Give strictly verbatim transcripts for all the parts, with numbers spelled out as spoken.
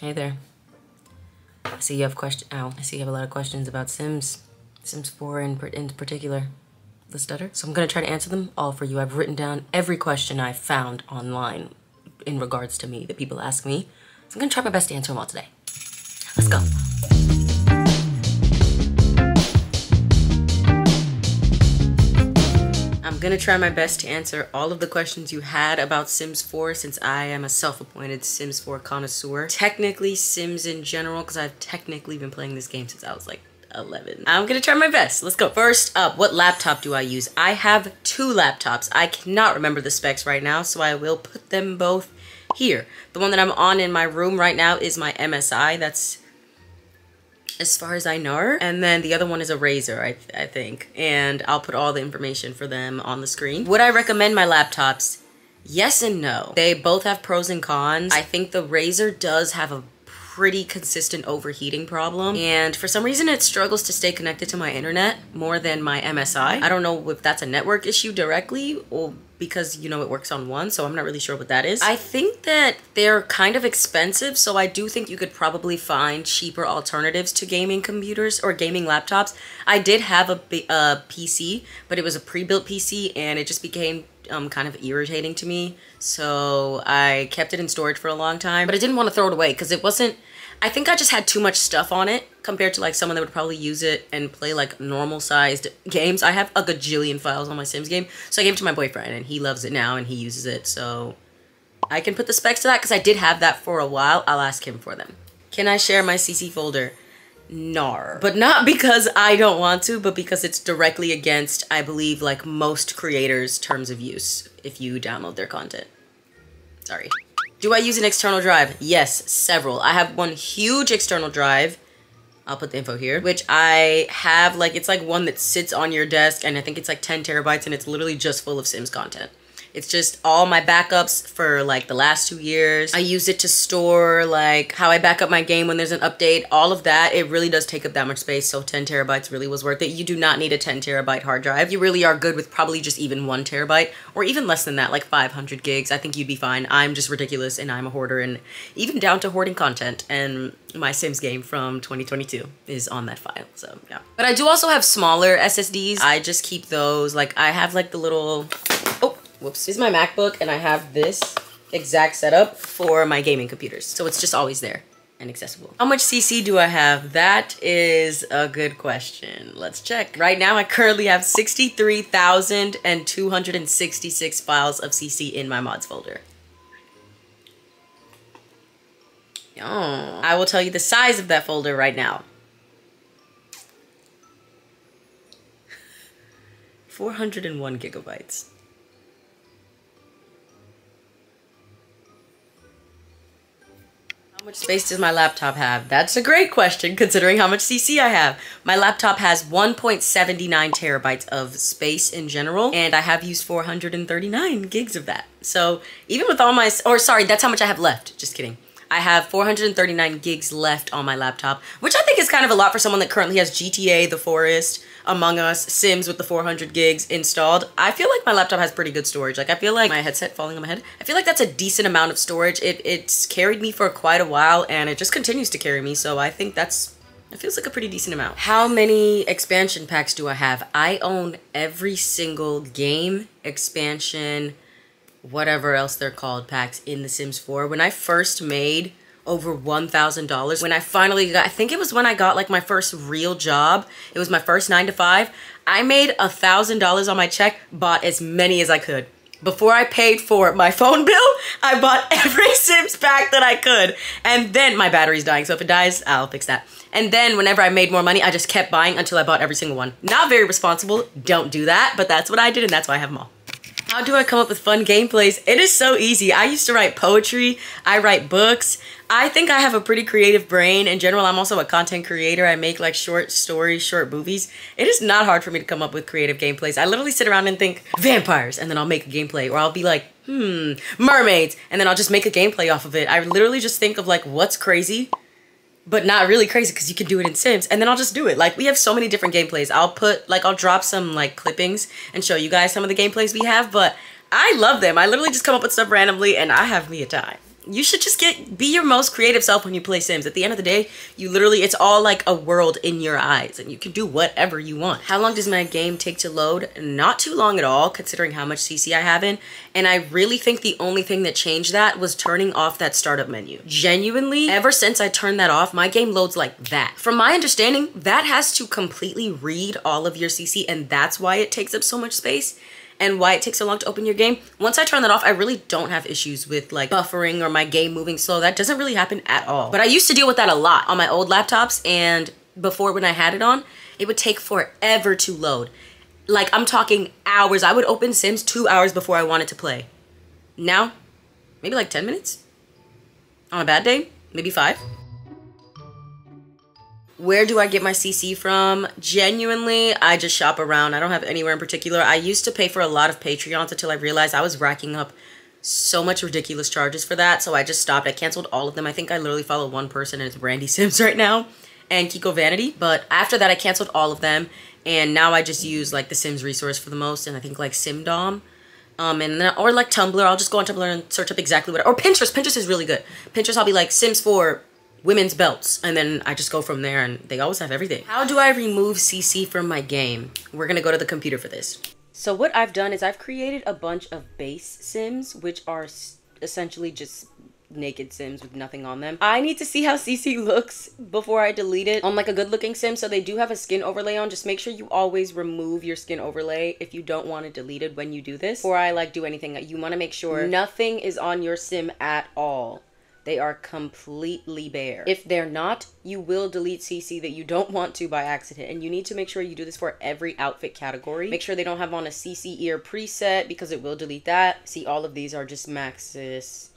Hey there. I see you have question. Ow. I see you have a lot of questions about Sims. Sims four in, in particular. The stutter. So I'm gonna try to answer them all for you. I've written down every question I found online in regards to me that people ask me. So I'm gonna try my best to answer them all today. Let's go. I'm gonna try my best to answer all of the questions you had about Sims four, since I am a self-appointed Sims four connoisseur. Technically Sims in general, because I've technically been playing this game since I was like eleven. I'm gonna try my best. Let's go. First up, what laptop do I use? I have two laptops. I cannot remember the specs right now, so I will put them both here. The one that I'm on in my room right now is my M S I. That's as far as I know. And then the other one is a Razer, I, th I think. And I'll put all the information for them on the screen. Would I recommend my laptops? Yes and no. They both have pros and cons. I think the Razer does have a pretty consistent overheating problem. And for some reason, it struggles to stay connected to my internet more than my M S I. I don't know if that's a network issue directly or because, you know, it works on one, so I'm not really sure what that is. I think that they're kind of expensive, so I do think you could probably find cheaper alternatives to gaming computers or gaming laptops. I did have a, a P C, but it was a pre-built P C, and it just became um, kind of irritating to me, so I kept it in storage for a long time, but I didn't want to throw it away because it wasn't, I think I just had too much stuff on it compared to like someone that would probably use it and play like normal sized games. I have a gajillion files on my Sims game. So I gave it to my boyfriend and he loves it now and he uses it. So I can put the specs to that because I did have that for a while. I'll ask him for them. Can I share my C C folder? Nar. But not because I don't want to, but because it's directly against, I believe, like most creators' terms of use if you download their content. Sorry. Do I use an external drive? Yes, several. I have one huge external drive. I'll put the info here, which I have like, it's like one that sits on your desk and I think it's like ten terabytes and it's literally just full of Sims content. It's just all my backups for like the last two years. I use it to store like how I back up my game when there's an update, all of that. It really does take up that much space. So ten terabytes really was worth it. You do not need a ten terabyte hard drive. You really are good with probably just even one terabyte or even less than that, like five hundred gigs. I think you'd be fine. I'm just ridiculous and I'm a hoarder and even down to hoarding content, and my Sims game from twenty twenty-two is on that file. So yeah, but I do also have smaller S S Ds. I just keep those. Like I have like the little, oh, whoops, this is my MacBook and I have this exact setup for my gaming computers. So it's just always there and accessible. How much C C do I have? That is a good question. Let's check. Right now I currently have sixty-three thousand two hundred sixty-six files of C C in my mods folder. Oh, I will tell you the size of that folder right now. four hundred one gigabytes. How much space does my laptop have? That's a great question considering how much C C I have. My laptop has one point seven nine terabytes of space in general, and I have used four hundred thirty-nine gigs of that. So even with all my, or sorry, that's how much I have left. Just kidding. I have four hundred thirty-nine gigs left on my laptop, which I think is kind of a lot for someone that currently has G T A, The Forest, Among Us, Sims with the four hundred gigs installed. I feel like my laptop has pretty good storage. Like I feel like my headset falling on my head. I feel like that's a decent amount of storage. It It's carried me for quite a while and it just continues to carry me. So I think that's, it feels like a pretty decent amount. How many expansion packs do I have? I own every single game, expansion, whatever else they're called, packs in The Sims four. When I first made over one thousand dollars, when I finally got, I think it was when I got like my first real job, it was my first nine to five, I made one thousand dollars on my check, bought as many as I could. Before I paid for my phone bill, I bought every Sims pack that I could. And then my battery's dying, so if it dies, I'll fix that. And then whenever I made more money, I just kept buying until I bought every single one. Not very responsible, don't do that, but that's what I did and that's why I have them all. How do I come up with fun gameplays? It is so easy. I used to write poetry. I write books. I think I have a pretty creative brain. In general, I'm also a content creator. I make like short stories, short movies. It is not hard for me to come up with creative gameplays. I literally sit around and think vampires, and then I'll make a gameplay, or I'll be like, hmm, mermaids, and then I'll just make a gameplay off of it. I literally just think of like what's crazy, but not really crazy because you can do it in Sims, and then I'll just do it. Like we have so many different gameplays. I'll put, like I'll drop some like clippings and show you guys some of the gameplays we have, but I love them. I literally just come up with stuff randomly and I have me a time. you should just get be your most creative self when you play Sims. At the end of the day, you literally, it's all like a world in your eyes and you can do whatever you want. How long does my game take to load? Not too long at all, considering how much C C I have in. And I really think the only thing that changed that was turning off that startup menu. Genuinely, ever since I turned that off, my game loads like that. From my understanding, that has to completely read all of your C C, and that's why it takes up so much space and why it takes so long to open your game. Once I turn that off, I really don't have issues with like buffering or my game moving slow. That doesn't really happen at all. But I used to deal with that a lot on my old laptops, and before when I had it on, it would take forever to load. Like, I'm talking hours. I would open Sims two hours before I wanted to play. Now, maybe like ten minutes? On a bad day, maybe five. Where do I get my C C from? Genuinely, I just shop around. I don't have anywhere in particular. I used to pay for a lot of Patreons until I realized I was racking up so much ridiculous charges for that. So I just stopped. I canceled all of them. I think I literally follow one person, and it's Brandy Sims right now and Kiko Vanity. But after that, I canceled all of them. And now I just use like the Sims resource for the most. And I think like SimDom. Um, and then, or like Tumblr. I'll just go on Tumblr and search up exactly what, or Pinterest. Pinterest is really good. Pinterest, I'll be like Sims four women's belts, and then I just go from there, and they always have everything. How do I remove C C from my game? We're gonna go to the computer for this. So what I've done is I've created a bunch of base Sims, which are essentially just naked Sims with nothing on them. I need to see how C C looks before I delete it on like a good looking Sim. So they do have a skin overlay on. Just make sure you always remove your skin overlay if you don't want it deleted when you do this. Before I like do anything, you want to make sure nothing is on your Sim at all. They are completely bare. If they're not, you will delete C C that you don't want to by accident. And you need to make sure you do this for every outfit category. Make sure they don't have on a C C ear preset, because it will delete that. See, all of these are just Maxis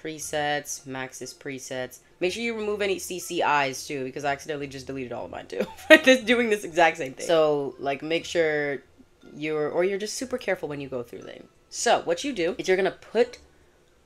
presets, Maxis presets. Make sure you remove any C C Is too, because I accidentally just deleted all of mine too. Just doing this exact same thing. So like make sure you're, or you're just super careful when you go through them. So what you do is you're gonna put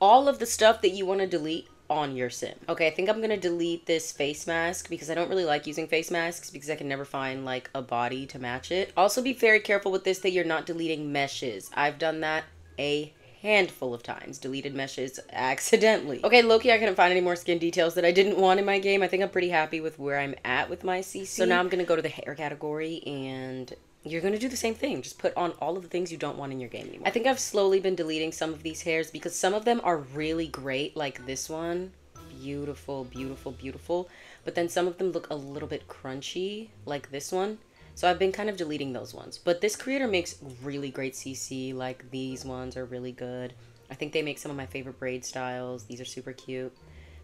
all of the stuff that you want to delete on your Sim. Okay, I think I'm gonna delete this face mask, because I don't really like using face masks because I can never find like a body to match it. Also be very careful with this that you're not deleting meshes. I've done that a handful of times, deleted meshes accidentally. Okay, Loki, I couldn't find any more skin details that I didn't want in my game. I think I'm pretty happy with where I'm at with my C C. So now I'm gonna go to the hair category, and you're gonna do the same thing. Just put on all of the things you don't want in your game anymore. I think I've slowly been deleting some of these hairs because some of them are really great, like this one. Beautiful, beautiful, beautiful. But then some of them look a little bit crunchy, like this one. So I've been kind of deleting those ones. But this creator makes really great C C, like these ones are really good. I think they make some of my favorite braid styles. These are super cute.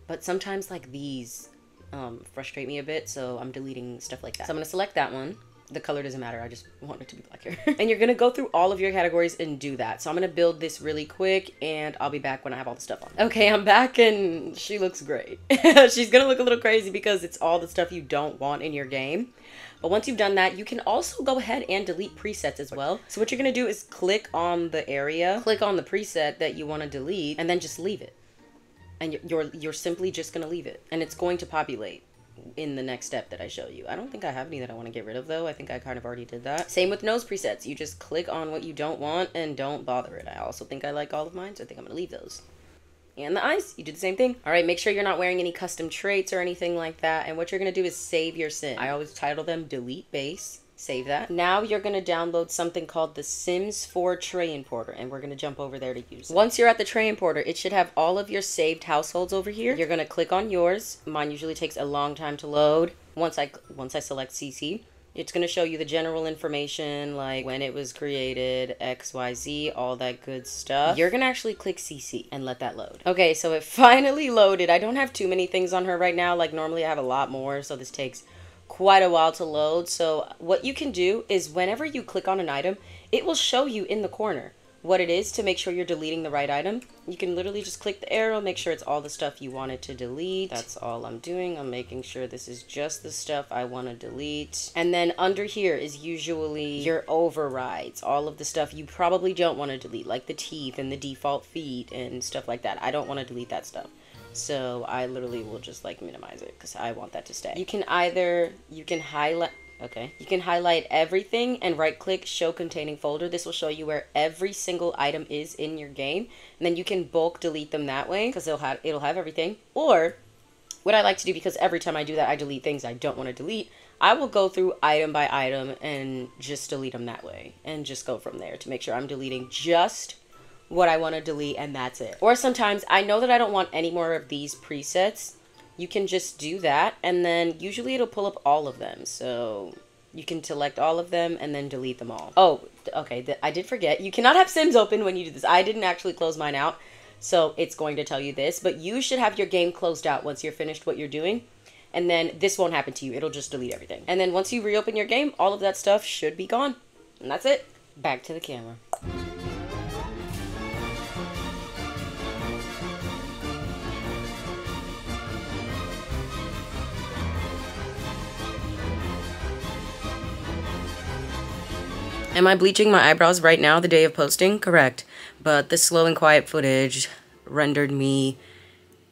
But sometimes like these um, frustrate me a bit, so I'm deleting stuff like that. So I'm gonna select that one. The color doesn't matter, I just want it to be black hair. And you're gonna go through all of your categories and do that. So I'm gonna build this really quick, and I'll be back when I have all the stuff on. Okay, I'm back, and she looks great. She's gonna look a little crazy because it's all the stuff you don't want in your game. But once you've done that, you can also go ahead and delete presets as well. So what you're gonna do is click on the area, click on the preset that you wanna delete, and then just leave it. And you're, you're simply just gonna leave it, and it's going to populate in the next step that I show you. I don't think I have any that I want to get rid of though. I think I kind of already did that. Same with nose presets. You just click on what you don't want and don't bother it. I also think I like all of mine, so I think I'm gonna leave those. And the eyes, you do the same thing. All right, make sure you're not wearing any custom traits or anything like that. And what you're gonna do is save your Sim. I always title them delete base, save that. Now you're gonna download something called the Sims four Tray Importer, and we're gonna jump over there to use it. Once you're at the Tray Importer, it should have all of your saved households over here. You're gonna click on yours. Mine usually takes a long time to load. Once I, once I select C C, it's gonna show you the general information, like when it was created, X Y Z, all that good stuff. You're gonna actually click C C and let that load. Okay, so it finally loaded. I don't have too many things on her right now. Like normally I have a lot more, so this takes quite a while to load. So what you can do is whenever you click on an item, it will show you in the corner what it is to make sure you're deleting the right item. You can literally just click the arrow, make sure it's all the stuff you wanted to delete. That's all I'm doing. I'm making sure this is just the stuff I want to delete. And then under here is usually your overrides, all of the stuff you probably don't want to delete, like the teeth and the default feet and stuff like that. I don't want to delete that stuff. So I literally will just like minimize it because I want that to stay. You can either, you can highlight, Okay. You can highlight everything and right-click Show Containing Folder. This will show you where every single item is in your game. And then you can bulk delete them that way because it'll have, it'll have everything. Or what I like to do, because every time I do that, I delete things I don't want to delete, I will go through item by item and just delete them that way and just go from there to make sure I'm deleting just what I want to delete and that's it. Or sometimes I know that I don't want any more of these presets. You can just do that, and then usually it'll pull up all of them. So you can select all of them and then delete them all. Oh, okay, th- I did forget. You cannot have Sims open when you do this. I didn't actually close mine out, so it's going to tell you this, but you should have your game closed out once you're finished what you're doing, and then this won't happen to you. It'll just delete everything. And then once you reopen your game, all of that stuff should be gone, and that's it. Back to the camera. Am I bleaching my eyebrows right now, the day of posting? Correct. But the slow and quiet footage rendered me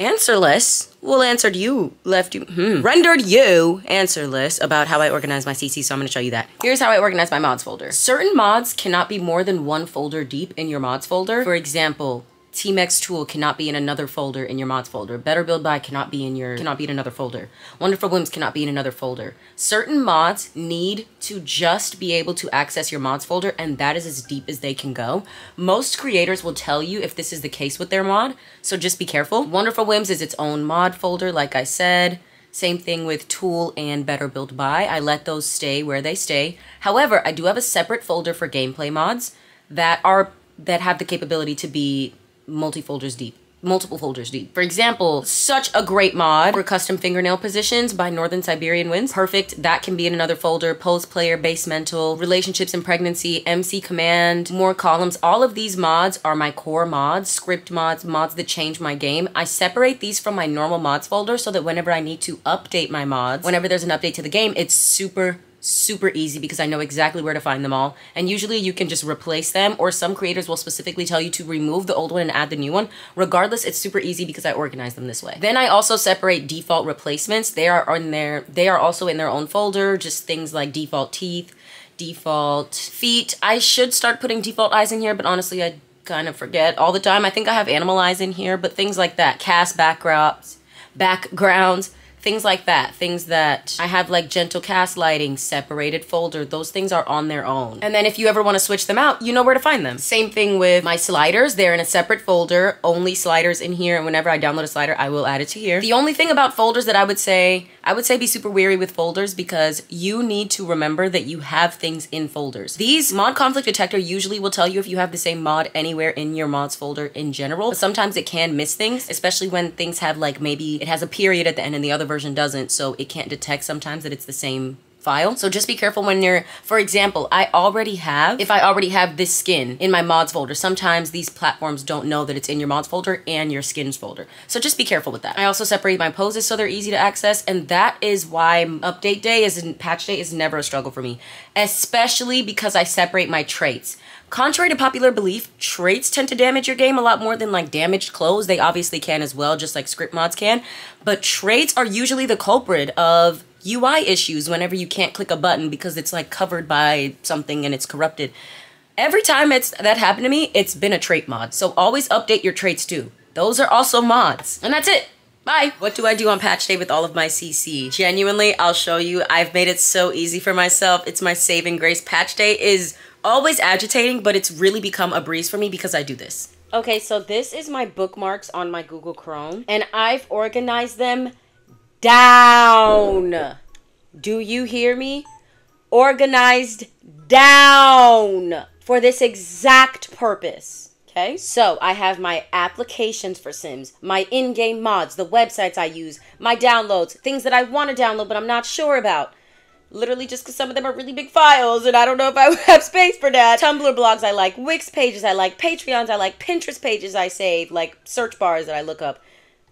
answerless. Well, answered you, left you, hmm. Rendered you answerless about how I organize my C C, so I'm gonna show you that. Here's how I organize my mods folder. Certain mods cannot be more than one folder deep in your mods folder. For example, T M E X tool cannot be in another folder in your mods folder. Better Build By cannot be in your cannot be in another folder. Wonderful Whims cannot be in another folder. Certain mods need to just be able to access your mods folder, and that is as deep as they can go. Most creators will tell you if this is the case with their mod, so just be careful. Wonderful Whims is its own mod folder, like I said. Same thing with Tool and Better Build By. I let those stay where they stay. However, I do have a separate folder for gameplay mods that are that have the capability to be multi-folders deep, multiple folders deep. For example, such a great mod for custom fingernail positions by Northern Siberian Winds. Perfect, that can be in another folder. Pose Player, Basemental, Relationships and Pregnancy, M C Command, More Columns. All of these mods are my core mods, script mods, mods that change my game. I separate these from my normal mods folder so that whenever I need to update my mods, whenever there's an update to the game, it's super super easy because I know exactly where to find them all. And usually you can just replace them, or some creators will specifically tell you to remove the old one and add the new one. Regardless, it's super easy because I organize them this way. Then I also separate default replacements. They are in their, they are also in their own folder, just things like default teeth, default feet. I should start putting default eyes in here, but honestly, I kind of forget all the time. I think I have animal eyes in here, but things like that. Cast backgrounds, backgrounds, things like that, things that I have like gentle cast lighting, separated folder, those things are on their own. And then if you ever wanna switch them out, you know where to find them. Same thing with my sliders, they're in a separate folder, only sliders in here, and whenever I download a slider, I will add it to here. The only thing about folders that I would say, I would say be super wary with folders because you need to remember that you have things in folders. These mod conflict detector usually will tell you if you have the same mod anywhere in your mods folder in general, but sometimes it can miss things, especially when things have like maybe it has a period at the end and the other version doesn't, so it can't detect sometimes that it's the same file. So just be careful when you're, for example, I already have, if I already have this skin in my mods folder, sometimes these platforms don't know that it's in your mods folder and your skins folder. So just be careful with that. I also separate my poses so they're easy to access, and that is why update day is, patch day is never a struggle for me, especially because I separate my traits. Contrary to popular belief, traits tend to damage your game a lot more than like damaged clothes. They obviously can as well, just like script mods can, but traits are usually the culprit of U I issues whenever you can't click a button because it's like covered by something and it's corrupted. Every time it's that happened to me, it's been a trait mod. So always update your traits too. Those are also mods. And that's it. Bye. What do I do on patch day with all of my C C? Genuinely, I'll show you. I've made it so easy for myself. It's my saving grace. Patch day is always agitating, but it's really become a breeze for me because I do this. Okay, so this is my bookmarks on my Google Chrome, and I've organized them down. Do you hear me? Organized down for this exact purpose. Okay, so I have my applications for Sims, my in-game mods, the websites I use, my downloads, things that I want to download but I'm not sure about. Literally just because some of them are really big files and I don't know if I would have space for that. Tumblr blogs I like, Wix pages I like, Patreons I like, Pinterest pages I save, like search bars that I look up.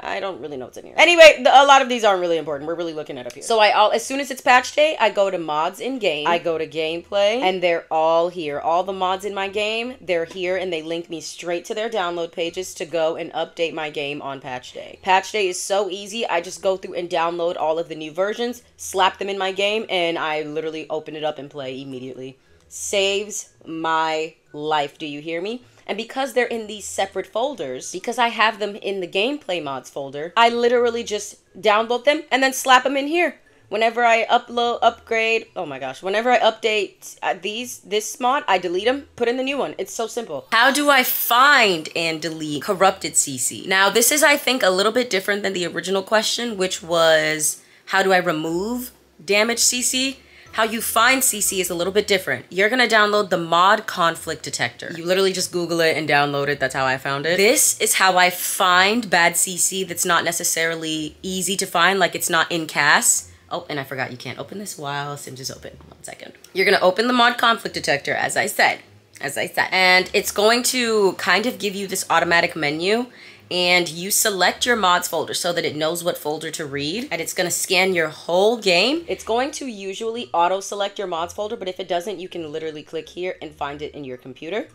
I don't really know what's in here. Anyway, the, a lot of these aren't really important. We're really looking at up here. So I all, as soon as it's patch day, I go to mods in game. I go to gameplay, and they're all here. All the mods in my game, they're here, and they link me straight to their download pages to go and update my game on patch day. Patch day is so easy. I just go through and download all of the new versions, slap them in my game, and I literally open it up and play immediately. Saves my life. Do you hear me? And because they're in these separate folders, because I have them in the gameplay mods folder, I literally just download them and then slap them in here. Whenever I upload, upgrade, oh my gosh, whenever I update these, this mod, I delete them, put in the new one. It's so simple. How do I find and delete corrupted C C? Now, this is, I think, a little bit different than the original question, which was, how do I remove damaged C C? How you find C C is a little bit different. You're gonna download the mod conflict detector. You literally just Google it and download it. That's how I found it. This is how I find bad C C that's not necessarily easy to find, like it's not in C A S. Oh, and I forgot you can't open this while Sims is open. One second. You're gonna open the mod conflict detector, as I said, as I said. And it's going to kind of give you this automatic menu, and you select your mods folder so that it knows what folder to read, and it's gonna scan your whole game. It's going to usually auto select your mods folder, but if it doesn't, you can literally click here and find it in your computer.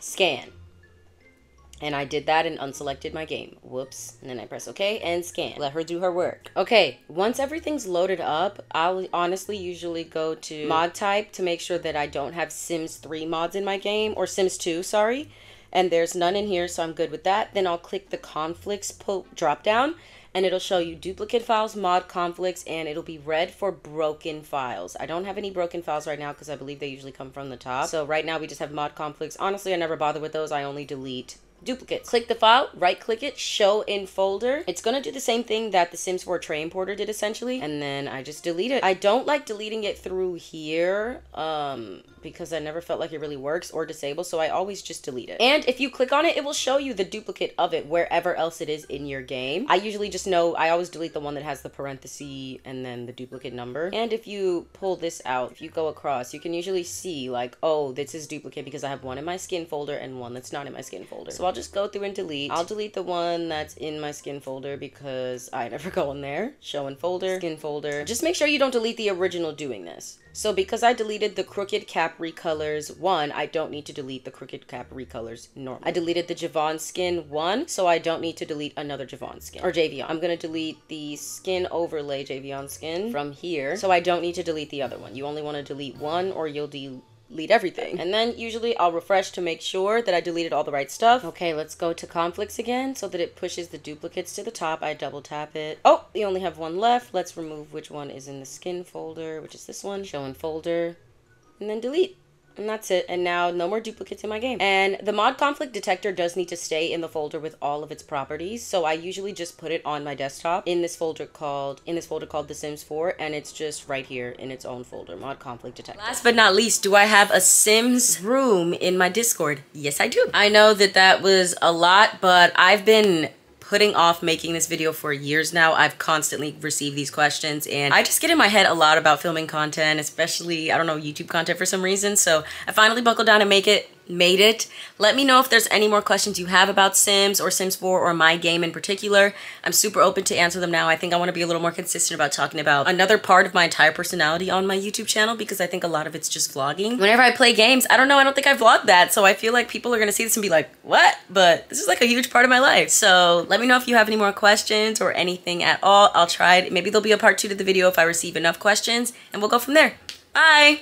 Scan. And I did that and unselected my game. Whoops. And then I press okay and scan. Let her do her work. Okay, once everything's loaded up, I'll honestly usually go to mod type to make sure that I don't have Sims three mods in my game, or Sims two, sorry. And there's none in here, so I'm good with that. Then I'll click the conflicts drop down, and it'll show you duplicate files, mod conflicts, and it'll be red for broken files. I don't have any broken files right now because I believe they usually come from the top. So right now we just have mod conflicts. Honestly, I never bother with those. I only delete duplicates. Click the file, right click it, show in folder. It's gonna do the same thing that the Sims four Tray Importer did essentially, and then I just delete it. I don't like deleting it through here um, because I never felt like it really works, or disable, so I always just delete it. And if you click on it, it will show you the duplicate of it wherever else it is in your game. I usually just know, I always delete the one that has the parenthesis and then the duplicate number. And if you pull this out, if you go across, you can usually see like, oh, this is duplicate because I have one in my skin folder and one that's not in my skin folder. So I'll I'll just go through and delete. I'll delete the one that's in my skin folder because I never go in there. Show in folder, skin folder. Just make sure you don't delete the original doing this. So because I deleted the crooked cap recolors one, I don't need to delete the crooked cap recolors normal. I deleted the Javon skin one, so I don't need to delete another Javon skin, or Javion. I'm gonna delete the skin overlay Javion skin from here, so I don't need to delete the other one. You only wanna delete one, or you'll delete delete everything. And then usually I'll refresh to make sure that I deleted all the right stuff. Okay, let's go to conflicts again so that it pushes the duplicates to the top. I double tap it. Oh, we only have one left. Let's remove which one is in the skin folder, which is this one. Show in folder, and then delete. And that's it. And now no more duplicates in my game. And the mod conflict detector does need to stay in the folder with all of its properties. So I usually just put it on my desktop in this folder called, in this folder called The Sims four. And it's just right here in its own folder, mod conflict detector. Last but not least, do I have a Sims room in my Discord? Yes, I do. I know that that was a lot, but I've been putting off making this video for years now. I've constantly received these questions, and I just get in my head a lot about filming content, especially, I don't know, YouTube content for some reason. So I finally buckled down and make it, made it. Let me know if there's any more questions you have about Sims or Sims four or my game in particular. I'm super open to answer them now. I think I want to be a little more consistent about talking about another part of my entire personality on my YouTube channel, because I think a lot of it's just vlogging. Whenever I play games, I don't know, I don't think I vlogged that. So I feel like people are going to see this and be like, what? But this is like a huge part of my life. So let me know if you have any more questions or anything at all. I'll try it. Maybe there'll be a part two to the video if I receive enough questions, and we'll go from there. Bye.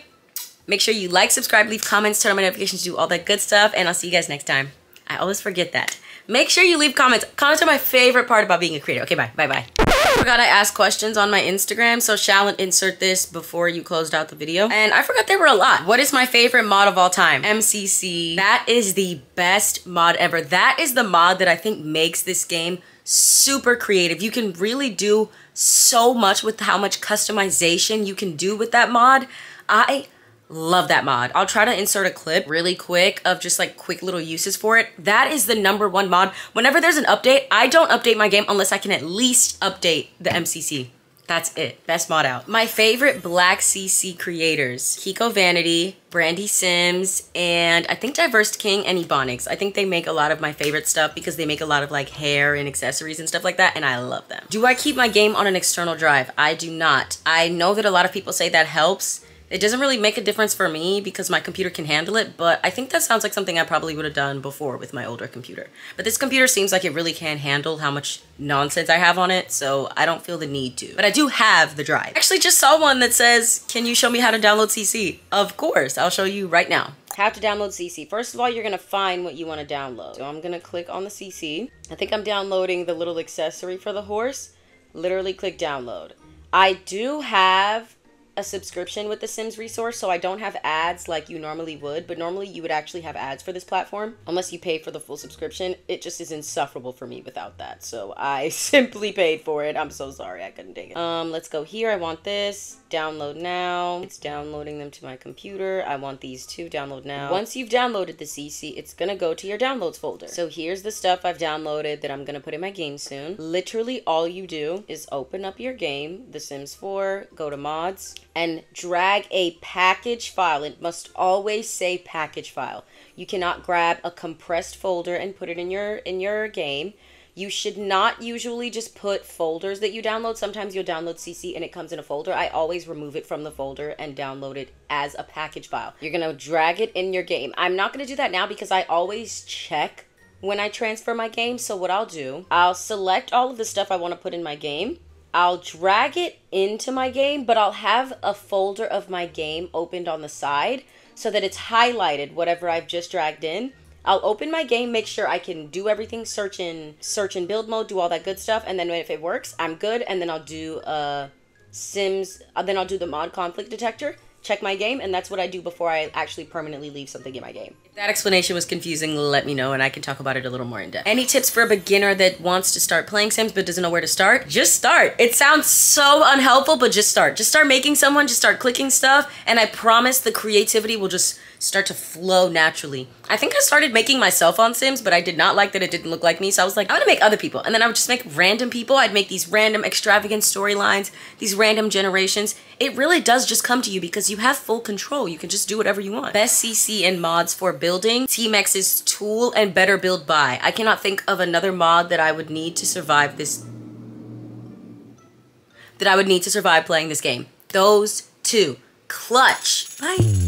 Make sure you like, subscribe, leave comments, turn on my notifications, do all that good stuff, and I'll see you guys next time. I always forget that. Make sure you leave comments. Comments are my favorite part about being a creator. Okay, bye, bye-bye. I forgot I asked questions on my Instagram, so shall insert this before you closed out the video. And I forgot there were a lot. What is my favorite mod of all time? M C C. That is the best mod ever. That is the mod that I think makes this game super creative. You can really do so much with how much customization you can do with that mod. I love that mod. I'll try to insert a clip really quick of just like quick little uses for it. That is the number one mod. Whenever there's an update, I don't update my game unless I can at least update the M C C. That's it. Best mod out. My favorite Black C C creators, Kiko Vanity, Brandy Sims, and I think Diverse King and Ebonics. I think they make a lot of my favorite stuff because they make a lot of like hair and accessories and stuff like that, and I love them. Do I keep my game on an external drive? I do not. I know that a lot of people say that helps. It doesn't really make a difference for me because my computer can handle it, but I think that sounds like something I probably would have done before with my older computer. But this computer seems like it really can handle how much nonsense I have on it, so I don't feel the need to. But I do have the drive. I actually just saw one that says, can you show me how to download C C? Of course, I'll show you right now. How to download C C. First of all, you're gonna find what you wanna download. So I'm gonna click on the C C. I think I'm downloading the little accessory for the horse. Literally click download. I do have a subscription with the Sims resource, so I don't have ads like you normally would, but normally you would actually have ads for this platform unless you pay for the full subscription. It just is insufferable for me without that, so I simply paid for it. I'm so sorry, I couldn't take it. Um let's go here. I want this. Download now. It's downloading them to my computer. I want these two. Download now. Once you've downloaded the C C, it's gonna go to your downloads folder. So here's the stuff I've downloaded that I'm gonna put in my game soon. Literally all you do is open up your game, The Sims four, go to mods, and drag a package file. It must always say package file. You cannot grab a compressed folder and put it in your in your game. You should not usually just put folders that you download. Sometimes you'll download C C and it comes in a folder. I always remove it from the folder and download it as a package file. You're gonna drag it in your game. I'm not gonna do that now because I always check when I transfer my game. So what I'll do, I'll select all of the stuff I want to put in my game. I'll drag it into my game, but I'll have a folder of my game opened on the side so that it's highlighted whatever I've just dragged in. I'll open my game, make sure I can do everything, search in search in build mode, do all that good stuff, and then if it works, I'm good, and then I'll do uh Sims, then I'll do the mod conflict detector, check my game, and that's what I do before I actually permanently leave something in my game. If that explanation was confusing, let me know and I can talk about it a little more in depth. Any tips for a beginner that wants to start playing Sims but doesn't know where to start? Just start. It sounds so unhelpful, but just start. Just start making someone, just start clicking stuff, and I promise the creativity will just start to flow naturally. I think I started making myself on Sims, but I did not like that it didn't look like me, so I was like, I'm gonna make other people, and then I would just make random people. I'd make these random extravagant storylines, these random generations. It really does just come to you because you have full control. You can just do whatever you want. Best C C and mods for building, T MEX's tool and Better Build By. I cannot think of another mod that I would need to survive this, that I would need to survive playing this game. Those two, clutch. Bye.